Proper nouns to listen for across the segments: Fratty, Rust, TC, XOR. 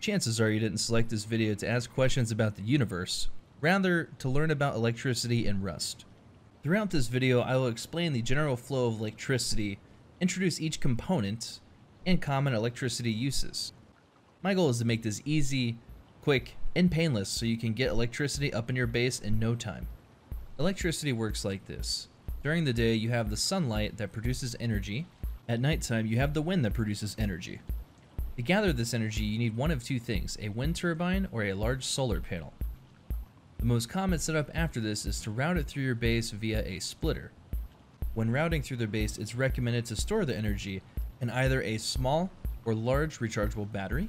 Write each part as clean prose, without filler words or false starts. Chances are you didn't select this video to ask questions about the universe, rather to learn about electricity and Rust. Throughout this video, I will explain the general flow of electricity, introduce each component, and common electricity uses. My goal is to make this easy, quick, and painless so you can get electricity up in your base in no time. Electricity works like this. During the day, you have the sunlight that produces energy. At nighttime, you have the wind that produces energy. To gather this energy, you need one of two things, a wind turbine or a large solar panel. The most common setup after this is to route it through your base via a splitter. When routing through the base, it's recommended to store the energy in either a small or large rechargeable battery,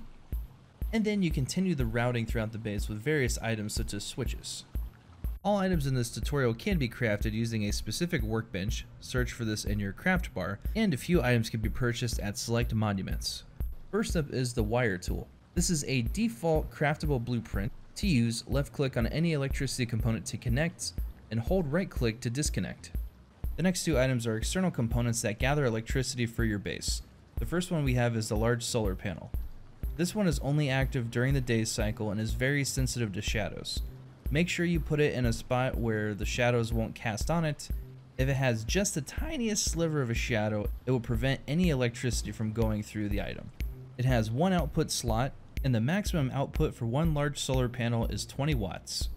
and then you continue the routing throughout the base with various items such as switches. All items in this tutorial can be crafted using a specific workbench, search for this in your craft bar, and a few items can be purchased at select monuments. First up is the wire tool. This is a default craftable blueprint. To use, left click on any electricity component to connect, and hold right click to disconnect. The next two items are external components that gather electricity for your base. The first one we have is the large solar panel. This one is only active during the day cycle and is very sensitive to shadows. Make sure you put it in a spot where the shadows won't cast on it. If it has just the tiniest sliver of a shadow, it will prevent any electricity from going through the item. It has one output slot, and the maximum output for one large solar panel is 20 watts.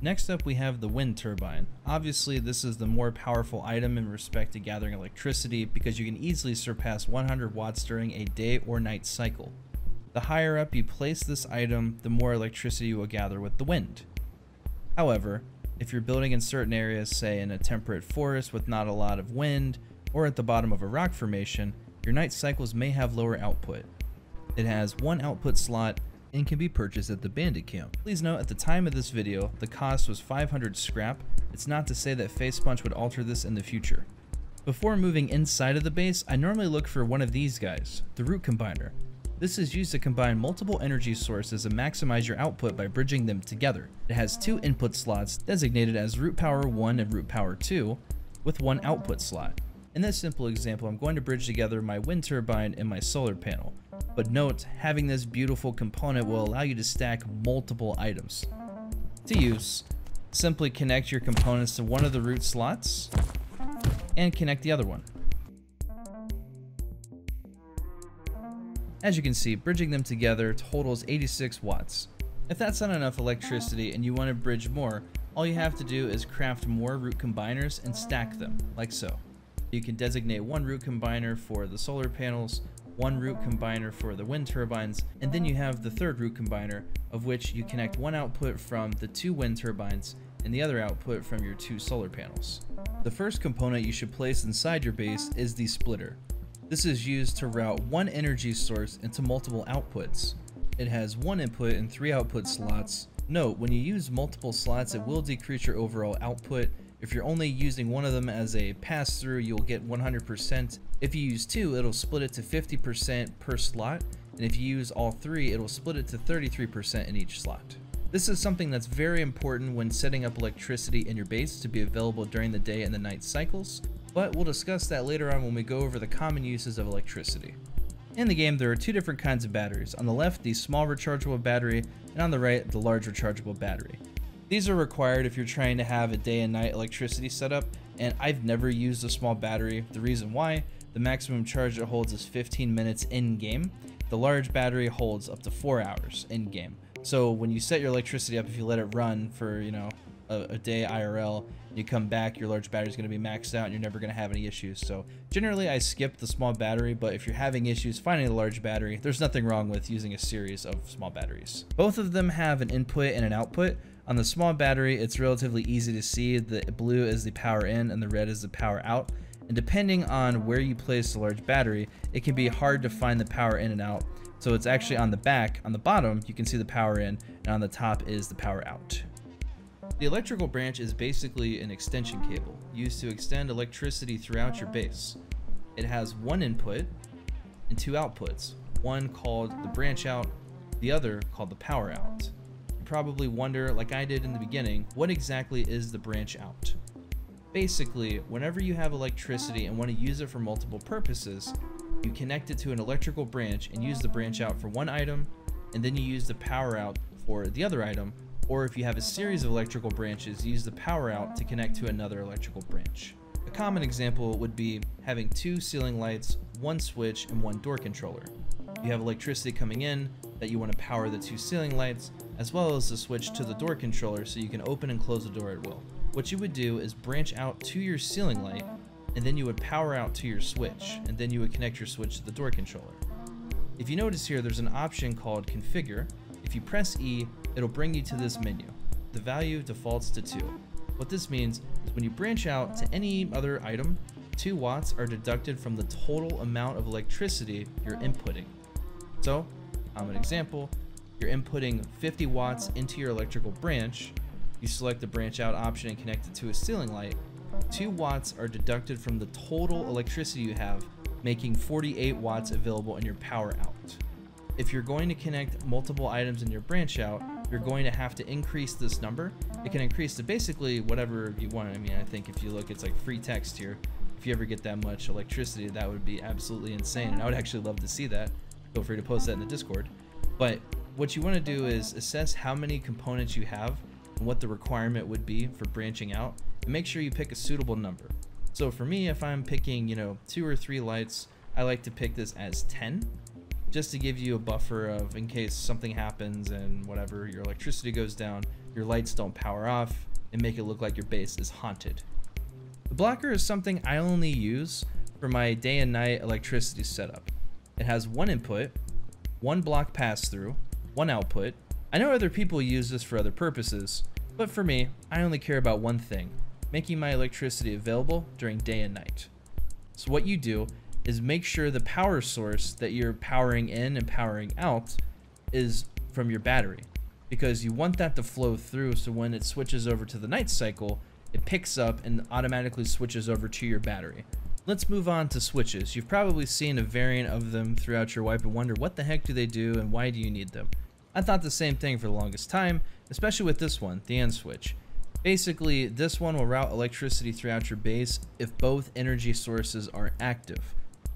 Next up we have the wind turbine. Obviously this is the more powerful item in respect to gathering electricity because you can easily surpass 100 watts during a day or night cycle. The higher up you place this item, the more electricity you will gather with the wind. However, if you're building in certain areas, say in a temperate forest with not a lot of wind, or at the bottom of a rock formation, your night cycles may have lower output. It has one output slot and can be purchased at the bandit camp. Please note at the time of this video, the cost was 500 scrap. It's not to say that Face Punch would alter this in the future. Before moving inside of the base, I normally look for one of these guys, the root combiner. This is used to combine multiple energy sources and maximize your output by bridging them together. It has two input slots designated as root power 1 and root power 2 with one output slot. In this simple example, I'm going to bridge together my wind turbine and my solar panel. But note, having this beautiful component will allow you to stack multiple items. To use, simply connect your components to one of the root slots and connect the other one. As you can see, bridging them together totals 86 watts. If that's not enough electricity and you want to bridge more, all you have to do is craft more root combiners and stack them, like so. You can designate one root combiner for the solar panels, one root combiner for the wind turbines, and then you have the third root combiner, of which you connect one output from the two wind turbines and the other output from your two solar panels. The first component you should place inside your base is the splitter. This is used to route one energy source into multiple outputs. It has one input and three output slots. Note, when you use multiple slots, it will decrease your overall output. If you're only using one of them as a pass-through, you'll get 100%. If you use two, it'll split it to 50% per slot. And if you use all three, it'll split it to 33% in each slot. This is something that's very important when setting up electricity in your base to be available during the day and the night cycles. But we'll discuss that later on when we go over the common uses of electricity. In the game, there are two different kinds of batteries. On the left, the small rechargeable battery, and on the right, the large rechargeable battery. These are required if you're trying to have a day and night electricity setup, and I've never used a small battery. The reason why, the maximum charge it holds is 15 minutes in game. The large battery holds up to 4 hours in game. So when you set your electricity up, if you let it run for, a day IRL, you come back, your large battery is going to be maxed out and you're never going to have any issues. So generally I skip the small battery, but if you're having issues finding a large battery, there's nothing wrong with using a series of small batteries. Both of them have an input and an output. On the small battery, it's relatively easy to see. The blue is the power in and the red is the power out. And depending on where you place the large battery, it can be hard to find the power in and out. So it's actually on the back, on the bottom, you can see the power in, and on the top is the power out. The electrical branch is basically an extension cable used to extend electricity throughout your base. It has one input and two outputs, one called the branch out, the other called the power out. You probably wonder, like I did in the beginning, what exactly is the branch out? Basically, whenever you have electricity and want to use it for multiple purposes, you connect it to an electrical branch and use the branch out for one item and then you use the power out for the other item, or if you have a series of electrical branches, use the power out to connect to another electrical branch. A common example would be having two ceiling lights, one switch, and one door controller. You have electricity coming in that you want to power the two ceiling lights, as well as the switch to the door controller so you can open and close the door at will. What you would do is branch out to your ceiling light, and then you would power out to your switch, and then you would connect your switch to the door controller. If you notice here, there's an option called Configure. If you press E, it'll bring you to this menu. The value defaults to 2. What this means is when you branch out to any other item, 2 watts are deducted from the total amount of electricity you're inputting. So, an example, you're inputting 50 watts into your electrical branch, you select the branch out option and connect it to a ceiling light, 2 watts are deducted from the total electricity you have, making 48 watts available in your power out. If you're going to connect multiple items in your branch out, you're going to have to increase this number. It can increase to basically whatever you want. I mean, I think if you look, it's like free text here. If you ever get that much electricity, that would be absolutely insane, and I would actually love to see that. Feel free to post that in the Discord. But what you want to do is assess how many components you have and what the requirement would be for branching out, and make sure you pick a suitable number. So for me, if I'm picking, 2 or 3 lights, I like to pick this as 10, just to give you a buffer of in case something happens and whatever, your electricity goes down, your lights don't power off, and make it look like your base is haunted. The blocker is something I only use for my day and night electricity setup. It has 1 input, 1 block pass through, 1 output. I know other people use this for other purposes, but for me, I only care about one thing, making my electricity available during day and night. So what you do is make sure the power source that you're powering in and powering out is from your battery, because you want that to flow through so when it switches over to the night cycle, it picks up and automatically switches over to your battery. Let's move on to switches. You've probably seen a variant of them throughout your wipe and wonder what the heck do they do and why do you need them? I thought the same thing for the longest time, especially with this one, the AND switch. Basically, this one will route electricity throughout your base if both energy sources are active.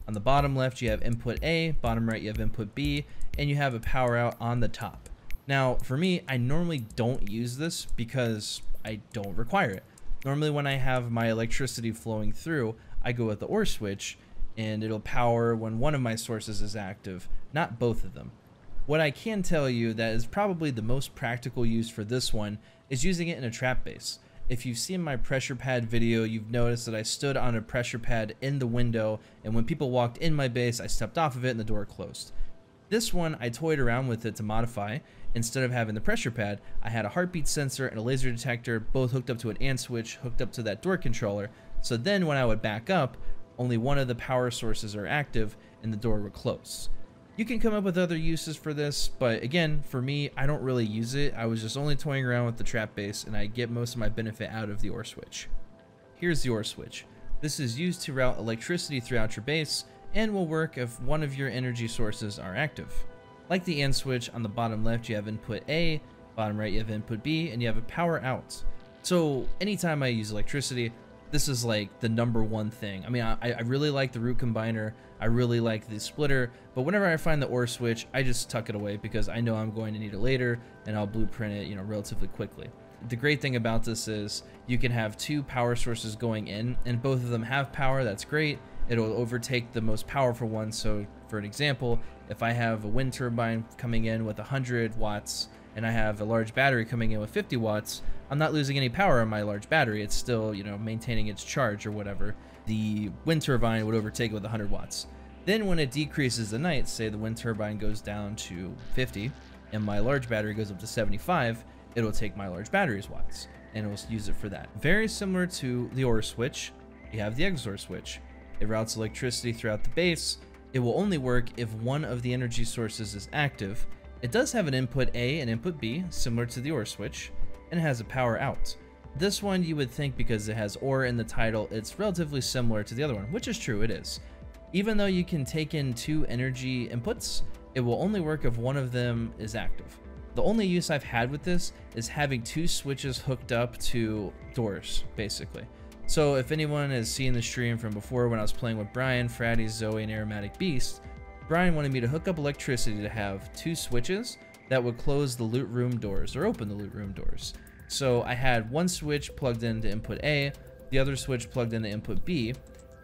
On the bottom left, you have input A, bottom right, you have input B, and you have a power out on the top. Now, for me, I normally don't use this because I don't require it. Normally, when I have my electricity flowing through, I go with the OR switch, and it'll power when one of my sources is active, not both of them. What I can tell you that is probably the most practical use for this one is using it in a trap base. If you've seen my pressure pad video, you've noticed that I stood on a pressure pad in the window, and when people walked in my base, I stepped off of it and the door closed. This one, I toyed around with it to modify. Instead of having the pressure pad, I had a heartbeat sensor and a laser detector, both hooked up to an AND switch, hooked up to that door controller. So then when I would back up, only one of the power sources are active and the door would close. You can come up with other uses for this, but again, for me, I don't really use it. I was just only toying around with the trap base, and I get most of my benefit out of the OR switch. Here's the OR switch. This is used to route electricity throughout your base and will work if one of your energy sources are active. Like the AND switch, on the bottom left you have input A, bottom right you have input B, and you have a power out. So anytime I use electricity, this is like the number one thing. I mean, I really like the root combiner, I really like the splitter, but whenever I find the OR switch, I just tuck it away because I know I'm going to need it later and I'll blueprint it, relatively quickly. The great thing about this is you can have 2 power sources going in and both of them have power, that's great. It'll overtake the most powerful one. So for an example, if I have a wind turbine coming in with 100 watts and I have a large battery coming in with 50 watts, I'm not losing any power on my large battery. It's still, maintaining its charge or whatever. The wind turbine would overtake it with 100 watts. Then when it decreases the night, say the wind turbine goes down to 50 and my large battery goes up to 75, it'll take my large battery's watts and it'll use it for that. Very similar to the OR switch, you have the XOR switch. It routes electricity throughout the base. It will only work if one of the energy sources is active. It does have an input A and input B, similar to the OR switch, and it has a power out. This one you would think because it has OR in the title, it's relatively similar to the other one, which is true, it is. Even though you can take in 2 energy inputs, it will only work if one of them is active. The only use I've had with this is having 2 switches hooked up to doors, basically. So if anyone has seen the stream from before when I was playing with Brian, Fratty, Zoe, and Aromatic Beast, Brian wanted me to hook up electricity to have 2 switches that would close the loot room doors or open the loot room doors. So I had one switch plugged into input A, the other switch plugged into input B,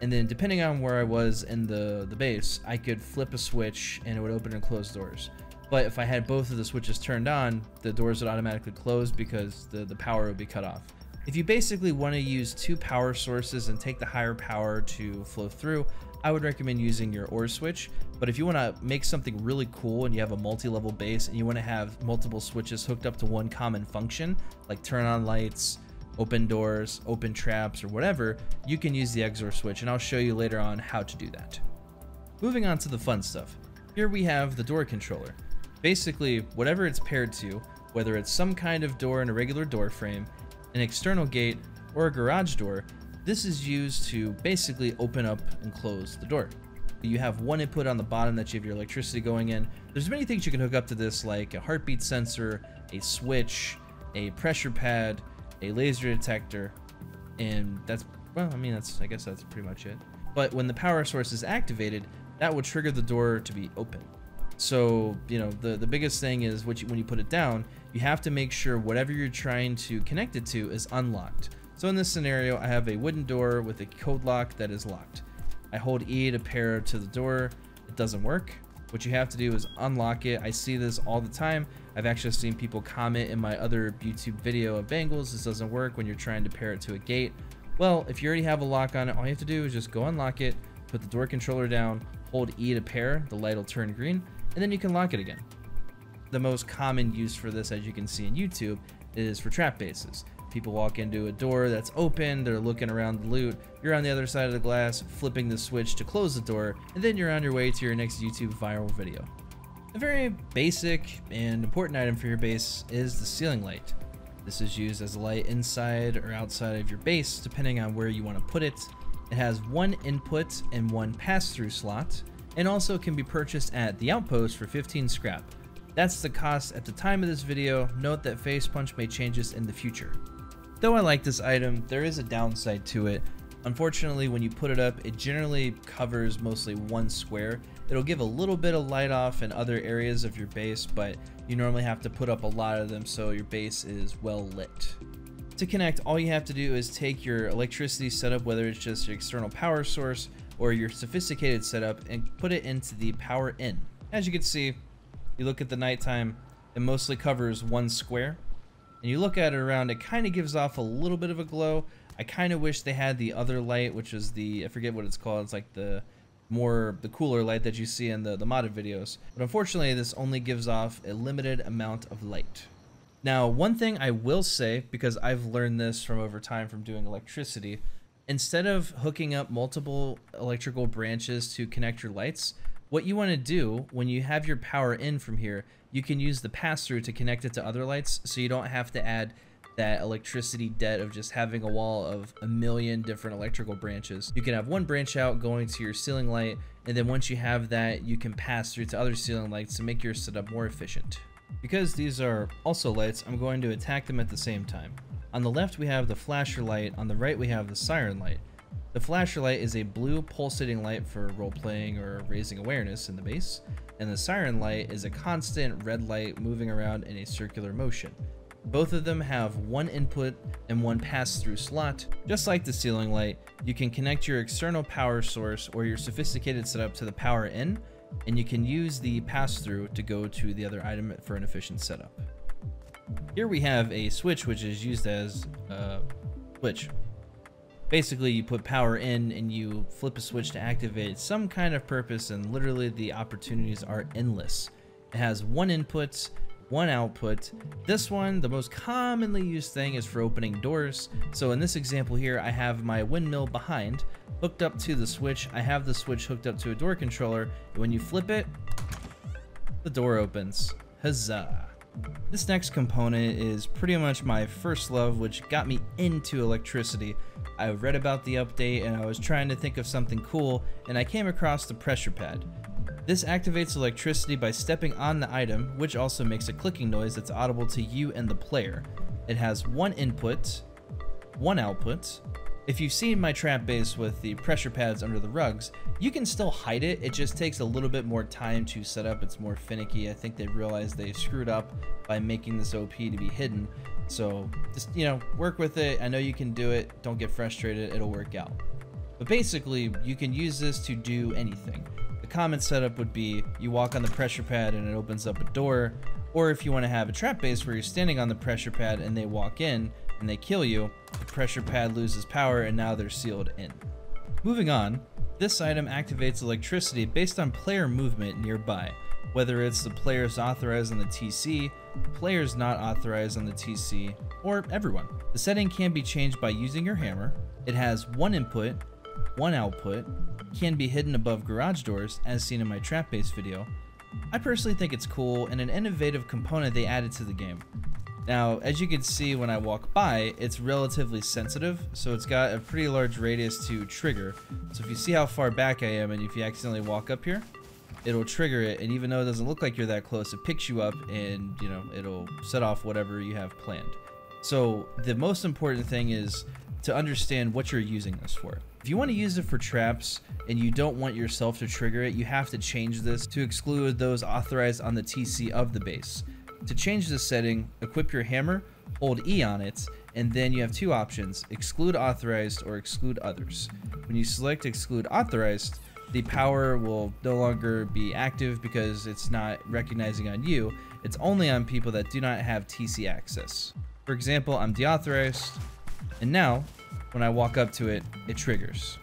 and then depending on where I was in the base, I could flip a switch and it would open and close doors. But if I had both of the switches turned on, the doors would automatically close because the power would be cut off. If you basically want to use two power sources and take the higher power to flow through, I would recommend using your OR switch. But if you want to make something really cool and you have a multi-level base and you want to have multiple switches hooked up to one common function, like turn on lights, open doors, open traps, or whatever, you can use the XOR switch, and I'll show you later on how to do that. Moving on to the fun stuff. Here we have the door controller. Basically, whatever it's paired to, whether it's some kind of door in a regular door frame, an external gate, or a garage door, this is used to basically open up and close the door. You have one input on the bottom that you have your electricity going in. There's many things you can hook up to this, like a heartbeat sensor, a switch, a pressure pad, a laser detector, and that's, well, I mean, that's, I guess that's pretty much it. But when the power source is activated, that will trigger the door to be open. So, you know, the biggest thing is when you put it down, you have to make sure whatever you're trying to connect it to is unlocked. So in this scenario, I have a wooden door with a code lock that is locked. I hold E to pair to the door. It doesn't work. What you have to do is unlock it. I see this all the time. I've actually seen people comment in my other YouTube video of Bangles, this doesn't work when you're trying to pair it to a gate. Well, if you already have a lock on it, all you have to do is just go unlock it, put the door controller down, hold E to pair, the light will turn green, and then you can lock it again. The most common use for this, as you can see in YouTube, is for trap bases. People walk into a door that's open, they're looking around the loot, you're on the other side of the glass, flipping the switch to close the door, and then you're on your way to your next YouTube viral video. A very basic and important item for your base is the ceiling light. This is used as a light inside or outside of your base, depending on where you want to put it. It has one input and one pass-through slot, and also can be purchased at the Outpost for 15 scrap. That's the cost at the time of this video. Note that Face Punch may change this in the future. Though I like this item, there is a downside to it. Unfortunately, when you put it up, it generally covers mostly one square. It'll give a little bit of light off in other areas of your base, but you normally have to put up a lot of them so your base is well lit. To connect, all you have to do is take your electricity setup, whether it's just your external power source or your sophisticated setup, and put it into the power in. As you can see, you look at the nighttime, it mostly covers one square, and you look at it around, it kind of gives off a little bit of a glow. I kind of wish they had the other light, which is the, I forget what it's called, it's like the cooler light that you see in the modded videos, but unfortunately this only gives off a limited amount of light. Now, one thing I will say, because I've learned this from over time from doing electricity, instead of hooking up multiple electrical branches to connect your lights, what you want to do when you have your power in from here, you can use the pass-through to connect it to other lights, so you don't have to add that electricity debt of just having a wall of a million different electrical branches. You can have one branch out going to your ceiling light, and then once you have that, you can pass through to other ceiling lights to make your setup more efficient. Because these are also lights, I'm going to attack them at the same time. On the left, we have the flasher light. On the right, we have the siren light. The flasher light is a blue pulsating light for role-playing or raising awareness in the base, and the siren light is a constant red light moving around in a circular motion. Both of them have one input and one pass-through slot. Just like the ceiling light, you can connect your external power source or your sophisticated setup to the power in, and you can use the pass-through to go to the other item for an efficient setup. Here we have a switch, which is used as a switch. Basically, you put power in and you flip a switch to activate some kind of purpose, and literally the opportunities are endless. It has one input, one output. This one, the most commonly used thing, is for opening doors. So in this example here, I have my windmill behind hooked up to the switch. I have the switch hooked up to a door controller. When you flip it, the door opens. Huzzah! This next component is pretty much my first love, which got me into electricity. I read about the update and I was trying to think of something cool, and I came across the pressure pad. This activates electricity by stepping on the item, which also makes a clicking noise that's audible to you and the player. It has one input, one output, If you've seen my trap base with the pressure pads under the rugs, you can still hide it. It just takes a little bit more time to set up. It's more finicky. I think they realized they screwed up by making this OP to be hidden. So just, you know, work with it. I know you can do it. Don't get frustrated. It'll work out. But basically, you can use this to do anything. The common setup would be you walk on the pressure pad and it opens up a door. Or if you want to have a trap base where you're standing on the pressure pad and they walk in and they kill you, the pressure pad loses power and now they're sealed in. Moving on, this item activates electricity based on player movement nearby, whether it's the players authorized on the TC, players not authorized on the TC, or everyone. The setting can be changed by using your hammer. It has one input, one output, can be hidden above garage doors as seen in my trap base video. I personally think it's cool and an innovative component they added to the game. Now, as you can see when I walk by, it's relatively sensitive, so it's got a pretty large radius to trigger. So if you see how far back I am and if you accidentally walk up here, it'll trigger it, and even though it doesn't look like you're that close, it picks you up and, you know, it'll set off whatever you have planned. So the most important thing is to understand what you're using this for. If you want to use it for traps and you don't want yourself to trigger it, you have to change this to exclude those authorized on the TC of the base. To change this setting, equip your hammer, hold E on it, and then you have two options, exclude authorized or exclude others. When you select exclude authorized, the power will no longer be active because it's not recognizing on you. It's only on people that do not have TC access. For example, I'm deauthorized, and now when I walk up to it, it triggers.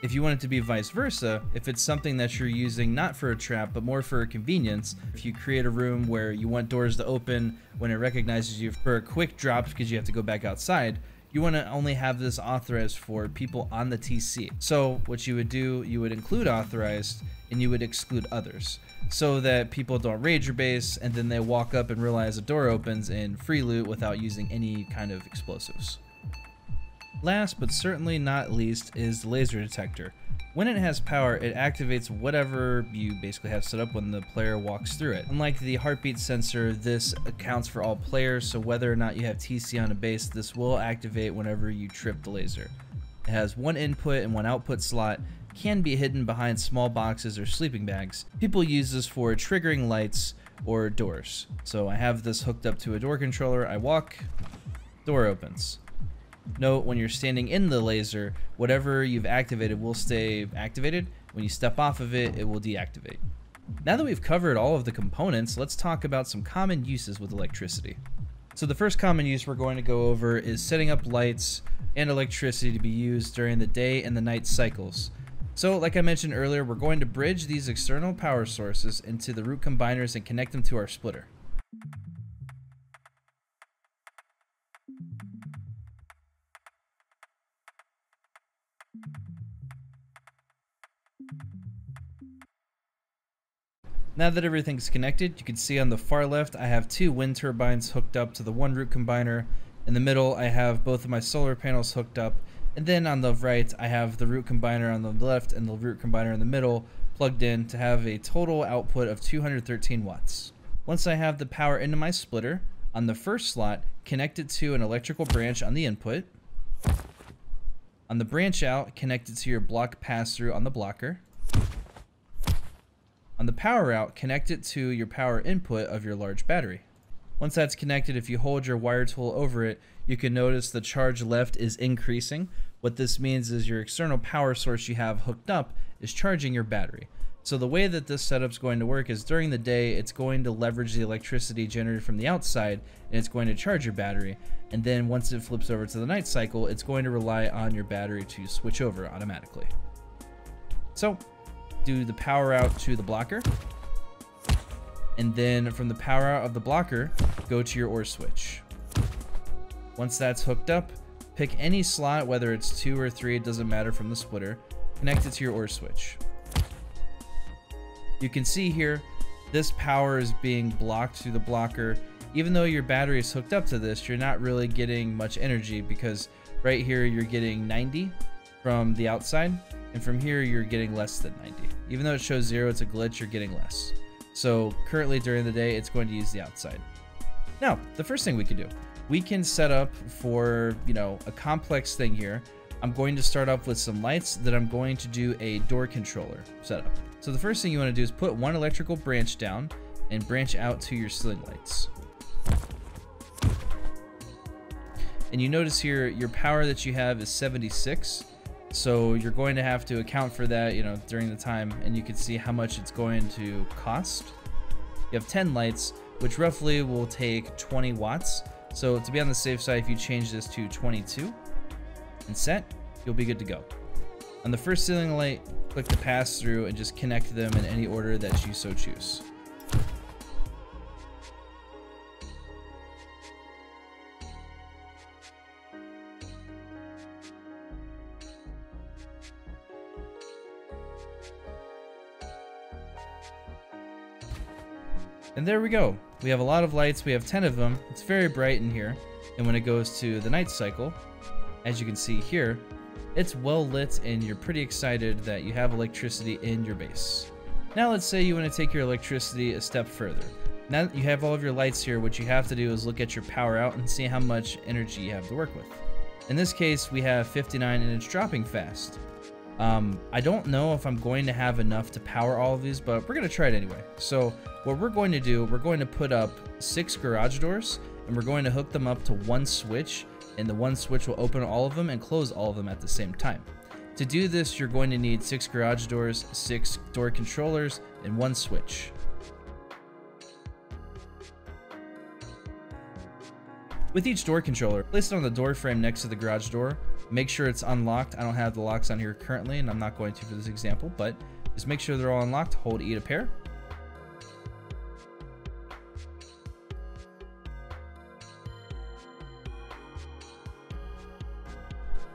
If you want it to be vice versa, if it's something that you're using not for a trap, but more for convenience, if you create a room where you want doors to open when it recognizes you for a quick drop because you have to go back outside, you want to only have this authorized for people on the TC. So what you would do, you would include authorized and you would exclude others so that people don't raid your base and then they walk up and realize a door opens and free loot without using any kind of explosives. Last but certainly not least is the laser detector. When it has power, it activates whatever you basically have set up when the player walks through it. Unlike the heartbeat sensor, this accounts for all players, so whether or not you have TC on a base, this will activate whenever you trip the laser. It has one input and one output slot, can be hidden behind small boxes or sleeping bags. People use this for triggering lights or doors. So I have this hooked up to a door controller, I walk, door opens. Note, when you're standing in the laser, whatever you've activated will stay activated. When you step off of it, it will deactivate. Now that we've covered all of the components, let's talk about some common uses with electricity. So the first common use we're going to go over is setting up lights and electricity to be used during the day and the night cycles. So like I mentioned earlier, we're going to bridge these external power sources into the root combiners and connect them to our splitter. Now that everything's connected, you can see on the far left I have two wind turbines hooked up to the one root combiner. In the middle I have both of my solar panels hooked up, and then on the right I have the root combiner on the left and the root combiner in the middle plugged in to have a total output of 213 watts. Once I have the power into my splitter, on the first slot connect it to an electrical branch on the input. On the branch out, connect it to your block pass-through on the blocker. On the power out, connect it to your power input of your large battery. Once that's connected, if you hold your wire tool over it, you can notice the charge left is increasing. What this means is your external power source you have hooked up is charging your battery. So the way that this setup's going to work is during the day, it's going to leverage the electricity generated from the outside and it's going to charge your battery. And then once it flips over to the night cycle, it's going to rely on your battery to switch over automatically. So do the power out to the blocker, and then from the power out of the blocker go to your OR switch. Once that's hooked up, pick any slot, whether it's 2 or 3, it doesn't matter, from the splitter, connect it to your OR switch. You can see here this power is being blocked through the blocker. Even though your battery is hooked up to this, you're not really getting much energy because right here you're getting 90 from the outside, and from here you're getting less than 90. Even though it shows 0, it's a glitch, you're getting less. So currently during the day, it's going to use the outside. Now, the first thing we can do, we can set up for, you know, a complex thing here I'm going to start off with some lights that I'm going to do a door controller setup. So the first thing you want to do is put one electrical branch down and branch out to your ceiling lights. And you notice here your power that you have is 76. So you're going to have to account for that, you know, during the time, and you can see how much it's going to cost. You have 10 lights, which roughly will take 20 watts. So to be on the safe side, if you change this to 22 and set, you'll be good to go. On the first ceiling light, click the pass through and just connect them in any order that you so choose. And there we go. We have a lot of lights. We have 10 of them. It's very bright in here. And when it goes to the night cycle, as you can see here, it's well lit and you're pretty excited that you have electricity in your base. Now let's say you want to take your electricity a step further. Now that you have all of your lights here, what you have to do is look at your power out and see how much energy you have to work with. In this case, we have 59 and it's dropping fast. I don't know if I'm going to have enough to power all of these, but we're going to try it anyway. So what we're going to do, we're going to put up 6 garage doors and we're going to hook them up to one switch, and the one switch will open all of them and close all of them at the same time. To do this, you're going to need 6 garage doors, 6 door controllers, and one switch. With each door controller, place it on the door frame next to the garage door. Make sure it's unlocked. I don't have the locks on here currently, and I'm not going to for this example, but just make sure they're all unlocked. Hold E to pair.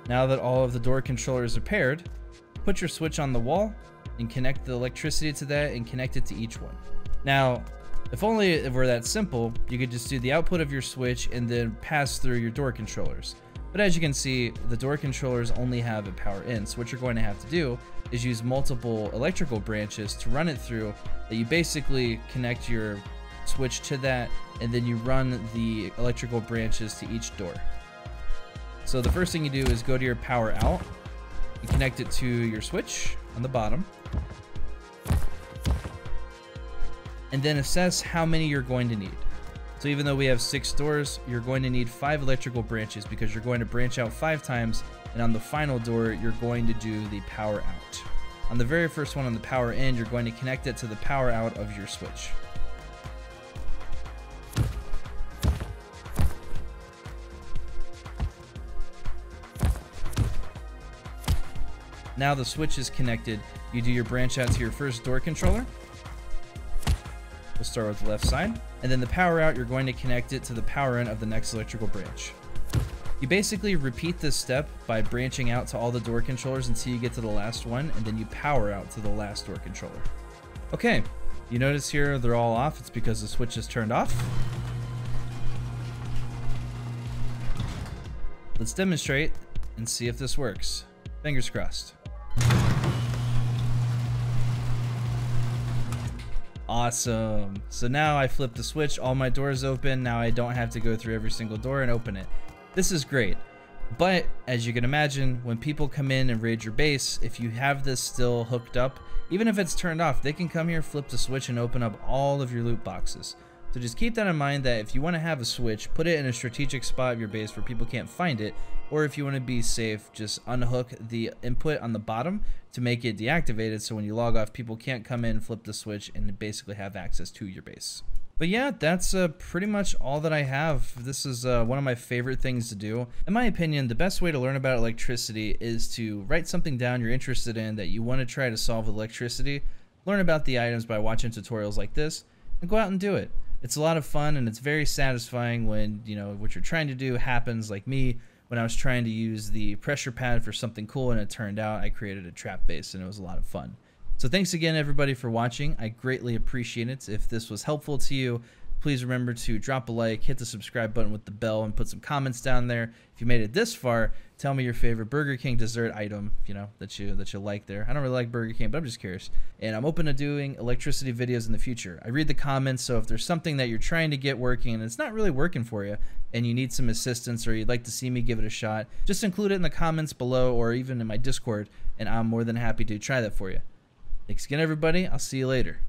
Now that all of the door controllers are paired, put your switch on the wall and connect the electricity to that and connect it to each one. Now, if only it were that simple, you could just do the output of your switch and then pass through your door controllers. But as you can see, the door controllers only have a power in, so what you're going to have to do is use multiple electrical branches to run it through, that you basically connect your switch to that, and then you run the electrical branches to each door. So the first thing you do is go to your power out and connect it to your switch on the bottom, and then assess how many you're going to need. So even though we have 6 doors, you're going to need 5 electrical branches because you're going to branch out 5 times, and on the final door, you're going to do the power out. On the very first one on the power in, you're going to connect it to the power out of your switch. Now the switch is connected, you do your branch out to your first door controller. We'll start with the left side. And then the power out, you're going to connect it to the power in of the next electrical branch. You basically repeat this step by branching out to all the door controllers until you get to the last one, and then you power out to the last door controller. Okay, you notice here they're all off. It's because the switch is turned off. Let's demonstrate and see if this works. Fingers crossed. Awesome. So now I flip the switch, all my doors open. Now I don't have to go through every single door and open it. This is great. But as you can imagine, when people come in and raid your base, if you have this still hooked up, even if it's turned off, they can come here, flip the switch, and open up all of your loot boxes. So just keep that in mind, that if you want to have a switch, put it in a strategic spot of your base where people can't find it. Or if you want to be safe, just unhook the input on the bottom to make it deactivated, so when you log off, people can't come in, flip the switch, and basically have access to your base. But yeah, that's pretty much all that I have. This is one of my favorite things to do. In my opinion, the best way to learn about electricity is to write something down you're interested in that you want to try to solve with electricity, learn about the items by watching tutorials like this, and go out and do it. It's a lot of fun, and it's very satisfying when, you know, what you're trying to do happens, like me. When I was trying to use the pressure pad for something cool and it turned out I created a trap base, and it was a lot of fun. So thanks again everybody for watching. I greatly appreciate it. If this was helpful to you, Please remember to drop a like, hit the subscribe button with the bell, and put some comments down there. If you made it this far, tell me your favorite Burger King dessert item, you know, that you like there. I don't really like Burger King, but I'm just curious. And I'm open to doing electricity videos in the future. I read the comments, so if there's something that you're trying to get working and it's not really working for you, and you need some assistance or you'd like to see me give it a shot, just include it in the comments below or even in my Discord, and I'm more than happy to try that for you. Thanks again, everybody. I'll see you later.